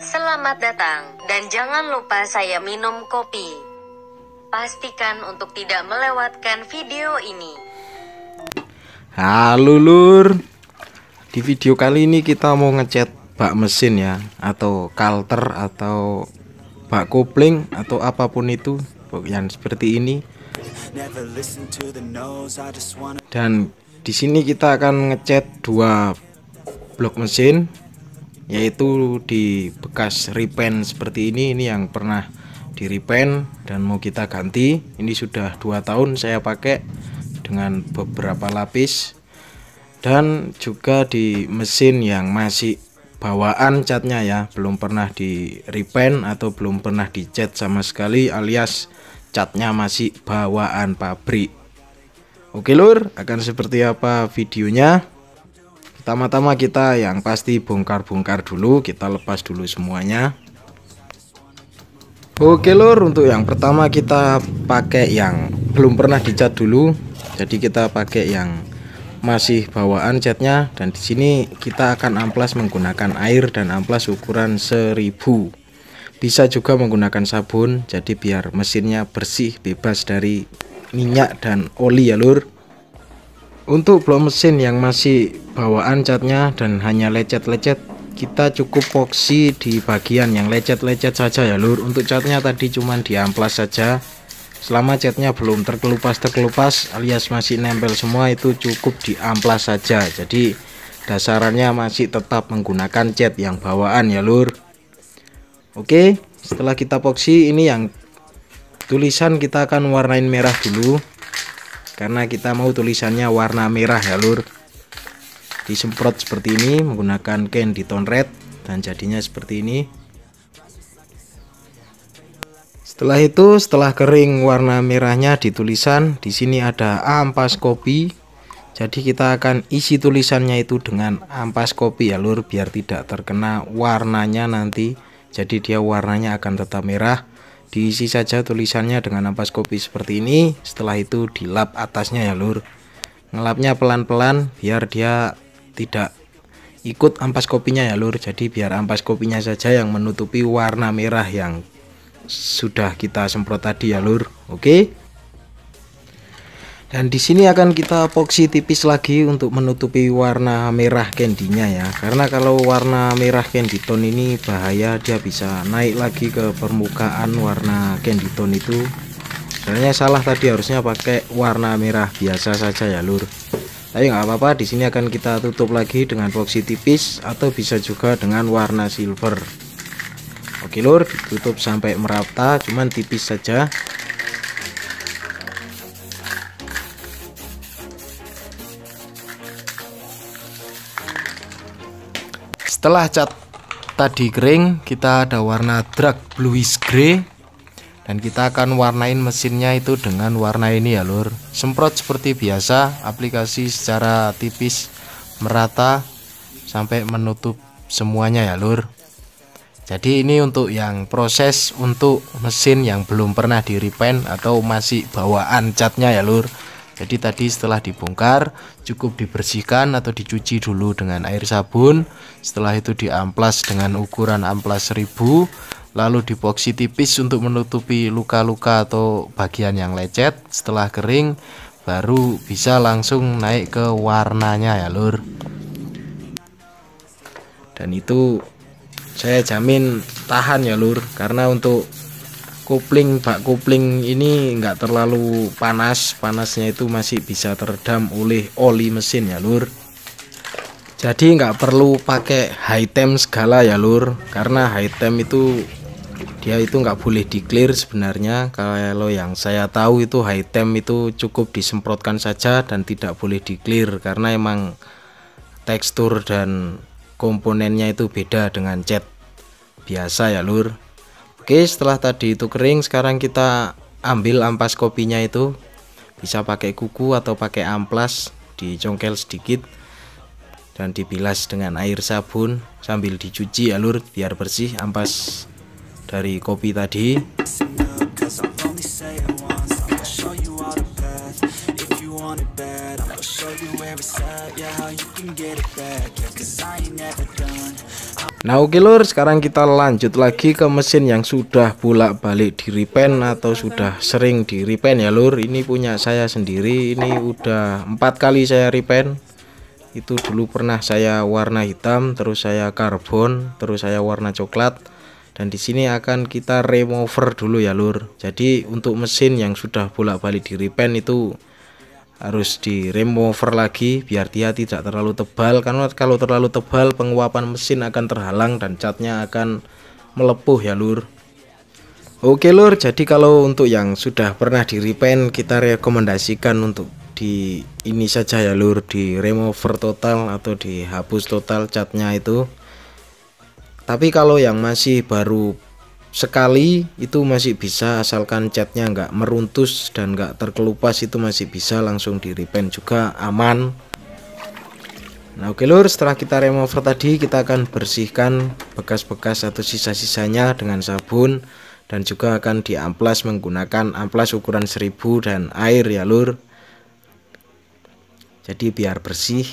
Selamat datang, dan jangan lupa saya minum kopi. Pastikan untuk tidak melewatkan video ini. Halo lur, di video kali ini kita mau ngecat bak mesin ya, atau kalter, atau bak kopling, atau apapun itu yang seperti ini. Dan di sini kita akan ngecat dua blok mesin, yaitu di bekas repaint seperti ini yang pernah di repaint dan mau kita ganti. Ini sudah 2 tahun saya pakai dengan beberapa lapis, dan juga di mesin yang masih bawaan catnya ya, belum pernah di repaint atau belum pernah dicat sama sekali, alias catnya masih bawaan pabrik. Oke lur, akan seperti apa videonya? Pertama-tama kita yang pasti bongkar-bongkar dulu, kita lepas dulu semuanya. Oke lur, untuk yang pertama kita pakai yang belum pernah dicat dulu. Jadi kita pakai yang masih bawaan catnya, dan di sini kita akan amplas menggunakan air dan amplas ukuran 1000. Bisa juga menggunakan sabun, jadi biar mesinnya bersih bebas dari minyak dan oli ya lur. Untuk blok mesin yang masih bawaan catnya dan hanya lecet-lecet, kita cukup foksi di bagian yang lecet-lecet saja ya lur. Untuk catnya tadi cuman diamplas saja, selama catnya belum terkelupas alias masih nempel semua, itu cukup diamplas saja. Jadi dasarannya masih tetap menggunakan cat yang bawaan ya lur. Oke, setelah kita foksi ini yang tulisan kita akan warnain merah dulu, karena kita mau tulisannya warna merah ya lur. Disemprot seperti ini menggunakan can Diton red dan jadinya seperti ini. Setelah itu, setelah kering warna merahnya di tulisan, di sini ada ampas kopi. Jadi kita akan isi tulisannya itu dengan ampas kopi ya lur, biar tidak terkena warnanya nanti. Jadi dia warnanya akan tetap merah. Diisi saja tulisannya dengan ampas kopi seperti ini. Setelah itu dilap atasnya ya lur. Ngelapnya pelan-pelan biar dia tidak ikut ampas kopinya ya lur. Jadi biar ampas kopinya saja yang menutupi warna merah yang sudah kita semprot tadi ya lur. Oke. Dan di sini akan kita epoksi tipis lagi untuk menutupi warna merah candy-nya ya. Karena kalau warna merah candy tone ini bahaya, dia bisa naik lagi ke permukaan warna candy tone itu. Sebenarnya salah tadi, harusnya pakai warna merah biasa saja ya lur. Tapi nggak apa-apa, di sini akan kita tutup lagi dengan epoksi tipis atau bisa juga dengan warna silver. Oke lur, ditutup sampai merata, cuman tipis saja. Setelah cat tadi kering, kita ada warna dark bluish grey, dan kita akan warnain mesinnya itu dengan warna ini ya lur. Semprot seperti biasa, aplikasi secara tipis merata sampai menutup semuanya ya lur. Jadi ini untuk yang proses untuk mesin yang belum pernah di repaint atau masih bawaan catnya ya lur. Jadi tadi setelah dibongkar cukup dibersihkan atau dicuci dulu dengan air sabun. Setelah itu diamplas dengan ukuran amplas 1000, lalu dipoksi tipis untuk menutupi luka-luka atau bagian yang lecet. Setelah kering baru bisa langsung naik ke warnanya ya lur. Dan itu saya jamin tahan ya lur, karena untuk bak kopling ini enggak terlalu panas, panasnya itu masih bisa teredam oleh oli mesin ya lur. Jadi enggak perlu pakai high temp segala ya lur, karena high temp itu dia itu enggak boleh di clear sebenarnya. Kalau yang saya tahu itu high temp itu cukup disemprotkan saja dan tidak boleh di clear, karena emang tekstur dan komponennya itu beda dengan cat biasa ya lur. Oke, setelah tadi itu kering, sekarang kita ambil ampas kopinya itu. Bisa pakai kuku atau pakai amplas, dicongkel sedikit dan dibilas dengan air sabun sambil dicuci ya lur, biar bersih ampas dari kopi tadi. Nah oke lur, sekarang kita lanjut lagi ke mesin yang sudah bolak-balik di repaint atau sudah sering di repaint ya lur. Ini punya saya sendiri, ini udah 4 kali saya repaint. Itu dulu pernah saya warna hitam, terus saya karbon, terus saya warna coklat. Dan di sini akan kita remover dulu ya lur. Jadi untuk mesin yang sudah bolak-balik di repaint itu harus di remover lagi biar dia tidak terlalu tebal, karena kalau terlalu tebal penguapan mesin akan terhalang dan catnya akan melepuh ya lur. Oke lur, jadi kalau untuk yang sudah pernah di repaint kita rekomendasikan untuk di ini saja ya lur, di remover total atau dihapus total catnya itu. Tapi kalau yang masih baru sekali itu masih bisa, asalkan catnya nggak meruntus dan nggak terkelupas itu masih bisa langsung di repaint juga aman. Nah oke lur, setelah kita remover tadi kita akan bersihkan bekas-bekas atau sisa-sisanya dengan sabun dan juga akan diamplas menggunakan amplas ukuran 1000 dan air ya lur, jadi biar bersih.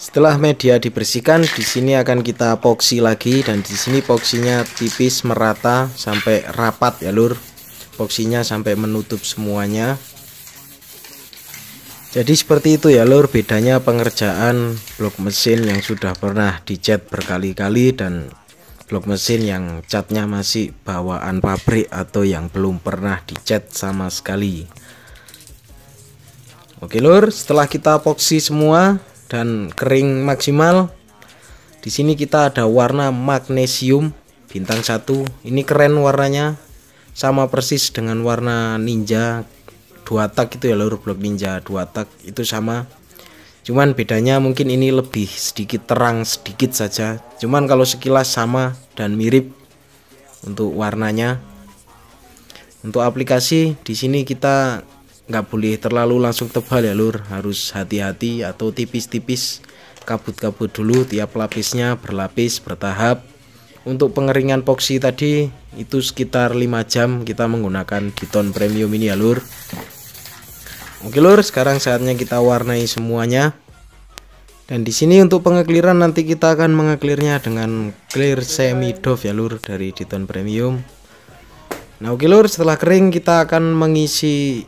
Setelah media dibersihkan, di sini akan kita epoksi lagi, dan di sini epoksinya tipis merata sampai rapat ya lur. Epoksinya sampai menutup semuanya. Jadi seperti itu ya lur, bedanya pengerjaan blok mesin yang sudah pernah dicat berkali-kali dan blok mesin yang catnya masih bawaan pabrik atau yang belum pernah dicat sama sekali. Oke lur, setelah kita epoksi semua dan kering maksimal, di sini kita ada warna magnesium bintang 1. Ini keren warnanya, sama persis dengan warna ninja 2 tak itu ya lur, blok ninja 2 tak itu sama. Cuman bedanya mungkin ini lebih sedikit terang sedikit saja. Cuman kalau sekilas sama dan mirip untuk warnanya. Untuk aplikasi di sini kita nggak boleh terlalu langsung tebal ya lur, harus hati-hati atau tipis-tipis, kabut-kabut dulu tiap lapisnya, berlapis bertahap. Untuk pengeringan epoksi tadi itu sekitar 5 jam kita menggunakan Diton Premium ini ya lur. Oke lur, sekarang saatnya kita warnai semuanya. Dan di sini untuk pengekliran nanti kita akan mengeklirnya dengan Klir Semi Doff ya lur dari Diton Premium. Nah oke lur, setelah kering kita akan mengisi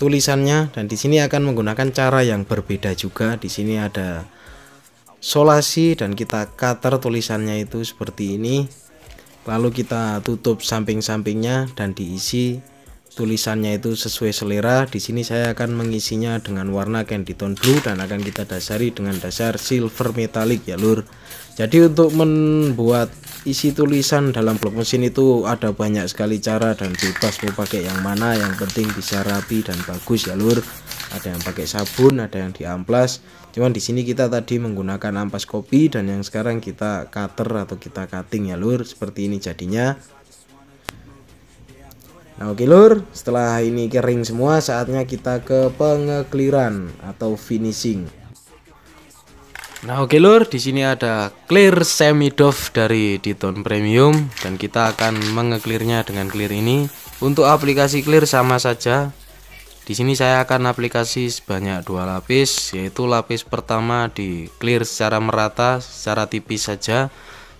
tulisannya, dan di sini akan menggunakan cara yang berbeda juga. Di sini ada solasi dan kita cutter tulisannya itu seperti ini, lalu kita tutup samping-sampingnya dan diisi tulisannya itu sesuai selera. Di sini saya akan mengisinya dengan warna candy tone blue dan akan kita dasari dengan dasar silver metallic ya lur. Jadi untuk membuat isi tulisan dalam blok mesin itu ada banyak sekali cara dan bebas mau pakai yang mana, yang penting bisa rapi dan bagus ya lur. Ada yang pakai sabun, ada yang diamplas. Cuman di sini kita tadi menggunakan ampas kopi dan yang sekarang kita cutter atau kita cutting ya lur. Seperti ini jadinya. Nah oke lur, setelah ini kering semua saatnya kita ke pengekliran atau finishing. Nah oke lur, di sini ada Klir Semi Doff dari Diton Premium dan kita akan mengeklirnya dengan clear ini. Untuk aplikasi clear sama saja. Di sini saya akan aplikasi sebanyak 2 lapis, yaitu lapis pertama di clear secara merata, secara tipis saja.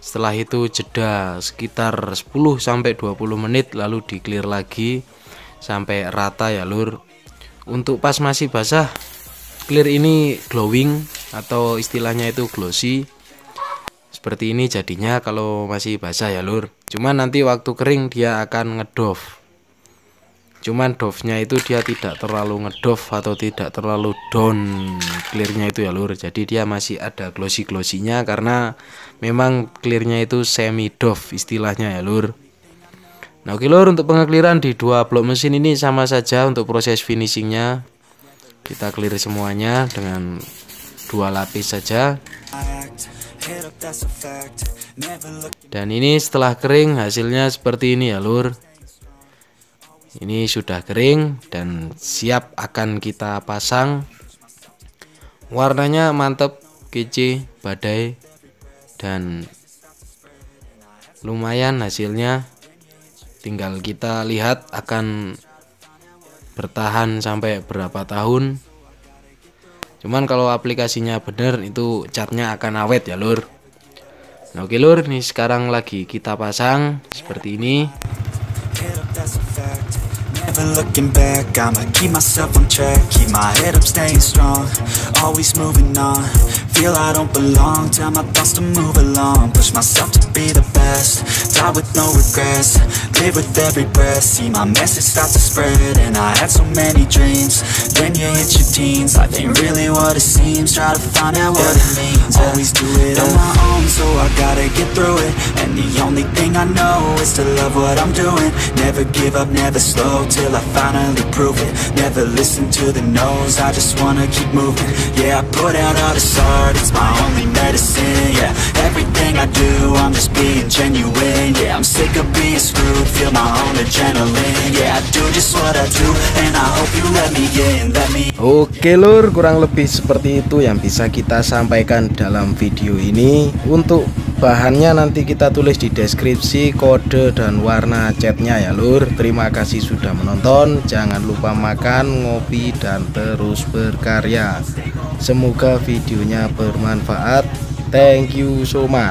Setelah itu jeda sekitar 10 sampai 20 menit lalu di clear lagi sampai rata ya lur. Untuk pas masih basah, clear ini glowing atau istilahnya itu glossy. Seperti ini jadinya kalau masih basah ya lur. Cuman nanti waktu kering dia akan ngedoff. Cuman doffnya itu dia tidak terlalu ngedoff atau tidak terlalu down clearnya itu ya lur. Jadi dia masih ada glossy-glossynya karena memang clearnya itu semi doff istilahnya ya lur. Nah oke lur, untuk pengekliran di 2 blok mesin ini sama saja untuk proses finishingnya. Kita clear semuanya dengan 2 lapis saja. Dan ini setelah kering hasilnya seperti ini ya lur. Ini sudah kering dan siap akan kita pasang. Warnanya mantep, kece, badai, dan lumayan hasilnya. Tinggal kita lihat akan bertahan sampai berapa tahun. Cuman kalau aplikasinya bener itu catnya akan awet ya lur. Nah, oke lur, nih sekarang lagi kita pasang seperti ini. Oke lur, kurang lebih seperti itu yang bisa kita sampaikan dalam video ini. Untuk bahannya nanti kita tulis di deskripsi kode dan warna catnya ya lur. Terima kasih sudah menonton, jangan lupa makan, ngopi, dan terus berkarya. Semoga videonya bermanfaat. Thank you so much.